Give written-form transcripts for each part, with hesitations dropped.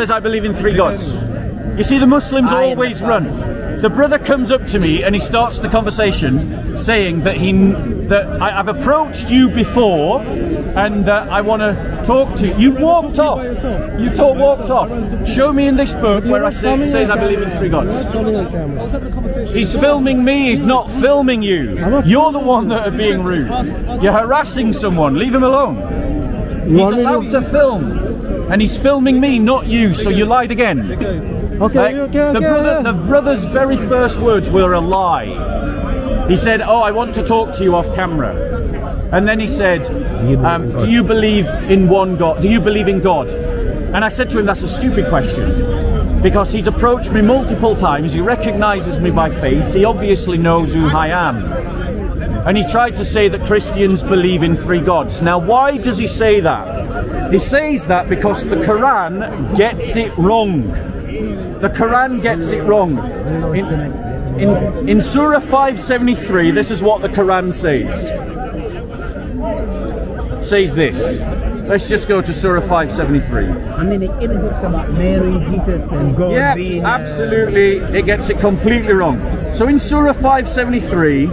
says, I believe in three gods. You see, the Muslims always run. The brother comes up to me and he starts the conversation saying that I've approached you before and that I want to talk to you. You walked off. You walked off. Show me in this book where I say, it says I believe in three gods. He's filming me, he's not filming you. You're the one that are being rude. You're harassing someone, leave him alone. He's allowed to film and he's filming me, not you, so you lied again. Okay, like, the brother's very first words were a lie. He said, oh, I want to talk to you off camera. And then he said, do you believe in one God? Do you believe in God? And I said to him, that's a stupid question. Because he's approached me multiple times, he recognizes me by face, he obviously knows who I am. And he tried to say that Christians believe in three gods. Now, why does he say that? He says that because the Quran gets it wrong. The Quran gets it wrong. In Surah 573, this is what the Quran says. Says this. Let's just go to Surah 573. I mean, in the books about Mary, Jesus, and God. Yeah, absolutely. It gets it completely wrong. So in Surah 573,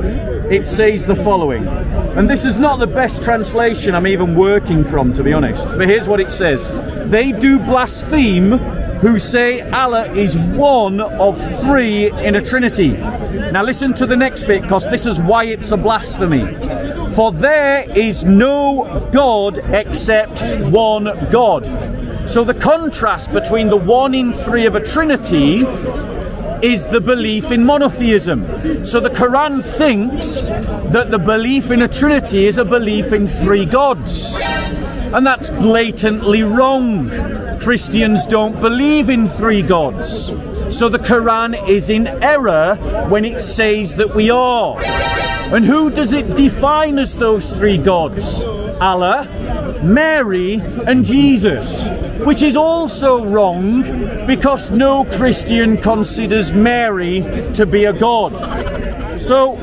it says the following. And this is not the best translation I'm even working from, to be honest. But here's what it says. They do blaspheme who say Allah is one of three in a Trinity. Now listen to the next bit, because this is why it's a blasphemy. For there is no God except one God. So the contrast between the one in three of a Trinity is the belief in monotheism. So the Quran thinks that the belief in a Trinity is a belief in three gods. And that's blatantly wrong. Christians don't believe in three gods. So the Quran is in error when it says that we are. And who does it define as those three gods? Allah, Mary, and Jesus. Which is also wrong because no Christian considers Mary to be a god. So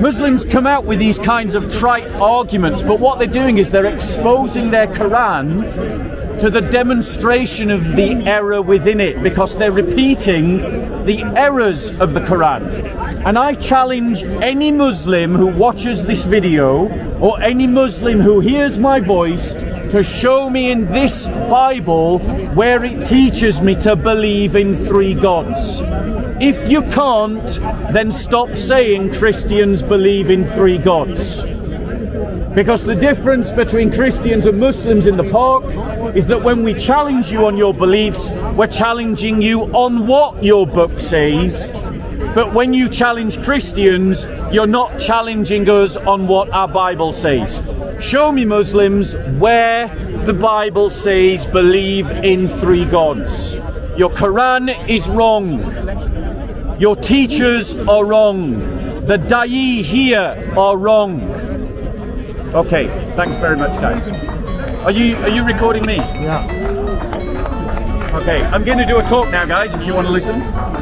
Muslims come out with these kinds of trite arguments, but what they're doing is they're exposing their Quran to the demonstration of the error within it, because they're repeating the errors of the Quran. And I challenge any Muslim who watches this video, or any Muslim who hears my voice, to show me in this Bible where it teaches me to believe in three gods. If you can't, then stop saying Christians believe in three gods. Because the difference between Christians and Muslims in the park is that when we challenge you on your beliefs, we're challenging you on what your book says. But when you challenge Christians, you're not challenging us on what our Bible says. Show me, Muslims, where the Bible says believe in three gods. Your Quran is wrong. Your teachers are wrong. The da'i here are wrong. Okay, thanks very much, guys. Are you recording me? Yeah. Okay, I'm going to do a talk now, guys, if you want to listen.